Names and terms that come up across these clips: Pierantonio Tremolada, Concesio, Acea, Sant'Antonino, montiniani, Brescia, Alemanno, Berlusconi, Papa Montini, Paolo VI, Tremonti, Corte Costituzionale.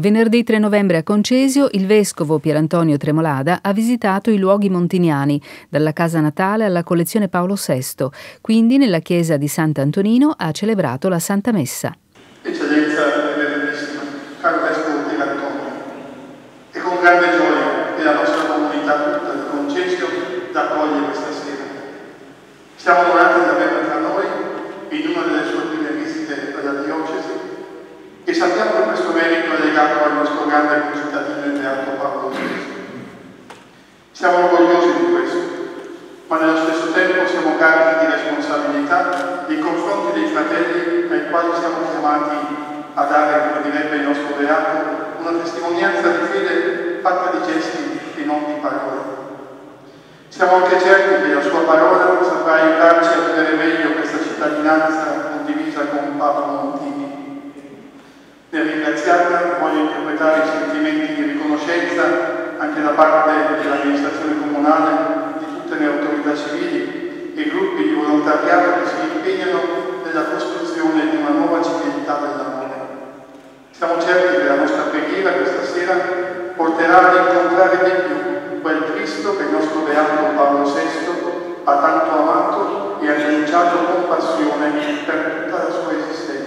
Venerdì 3 novembre a Concesio il vescovo Pierantonio Tremolada ha visitato i luoghi montiniani, dalla casa natale alla collezione Paolo VI, quindi nella chiesa di Sant'Antonino ha celebrato la Santa Messa. Eccellenza Severenissima, caro vescovo Pierantonio, è con grande gioia che la nostra comunità tutta di Concesio accoglie questa sera. Siamo onorati di avere tra noi in una delle sue prime visite alla diocesi e sappiamo che questo merito è legato al nostro grande concittadino e beato Paolo VI. Siamo orgogliosi di questo, ma nello stesso tempo siamo carichi di responsabilità nei confronti dei fratelli ai quali siamo chiamati a dare, come direbbe il nostro beato, una testimonianza di fede fatta di gesti e non di parole. Siamo anche certi che la sua parola saprà aiutarci a vedere meglio questa cittadinanza condivisa con Papa Montini. Nel ringraziarla voglio interpretare i sentimenti di riconoscenza anche da parte dell'amministrazione comunale, di tutte le autorità civili e gruppi di volontariato che si impegnano nella costruzione di una nuova civiltà dell'amore. Siamo certi che la nostra preghiera questa sera porterà ad incontrare di più quel Cristo che il nostro beato Paolo VI ha tanto amato e ha annunciato con passione per tutta la sua esistenza.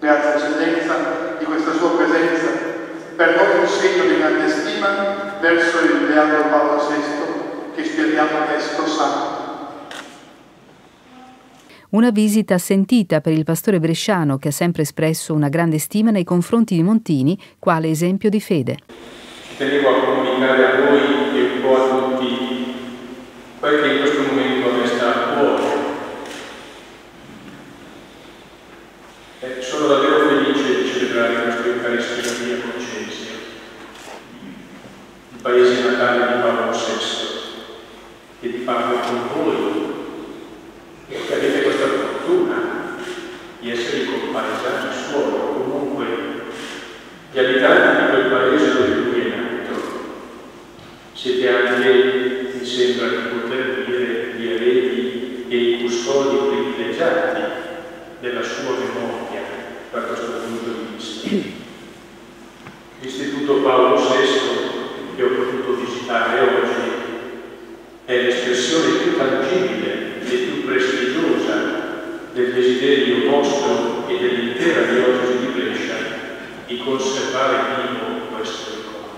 Grazie Eccellenza di questa sua presenza, per noi un segno di grande stima verso il Beato Paolo VI, che speriamo presto santo. Una visita sentita per il pastore bresciano, che ha sempre espresso una grande stima nei confronti di Montini, quale esempio di fede. Ci tenevo a comunicare a voi e un po' a tutti quel che in questo momento mi sta a cuore. Sono davvero felice di celebrare questo Eucaristia qui a Concesio, il paese natale di Paolo VI, e di farlo con voi, che avete questa fortuna di essere compaesani suolo, comunque gli abitanti di quel paese dove lui è nato. Siete anche, mi sembra di poter dire, gli eredi e i custodi privilegiati della sua memoria. Da questo punto di vista, l'Istituto Paolo VI che ho potuto visitare oggi è l'espressione più tangibile e più prestigiosa del desiderio vostro e dell'intera diocesi di Brescia di conservare vivo questo ricordo.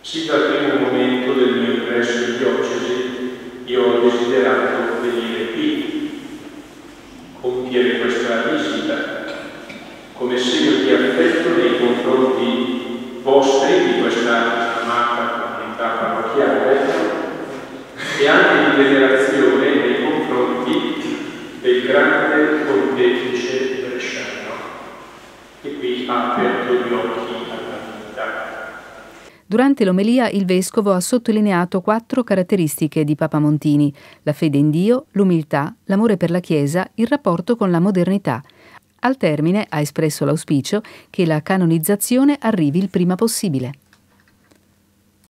Sin dal primo momento del mio ingresso in diocesi, io ho desiderato venire qui, compiere questa visita come segno di affetto nei confronti vostri di questa amata comunità parrocchiale e anche di venerazione nei confronti del grande pontefice bresciano che qui ha aperto gli occhi alla vita. Durante l'omelia il Vescovo ha sottolineato 4 caratteristiche di Papa Montini: la fede in Dio, l'umiltà, l'amore per la Chiesa, il rapporto con la modernità. Al termine ha espresso l'auspicio che la canonizzazione arrivi il prima possibile.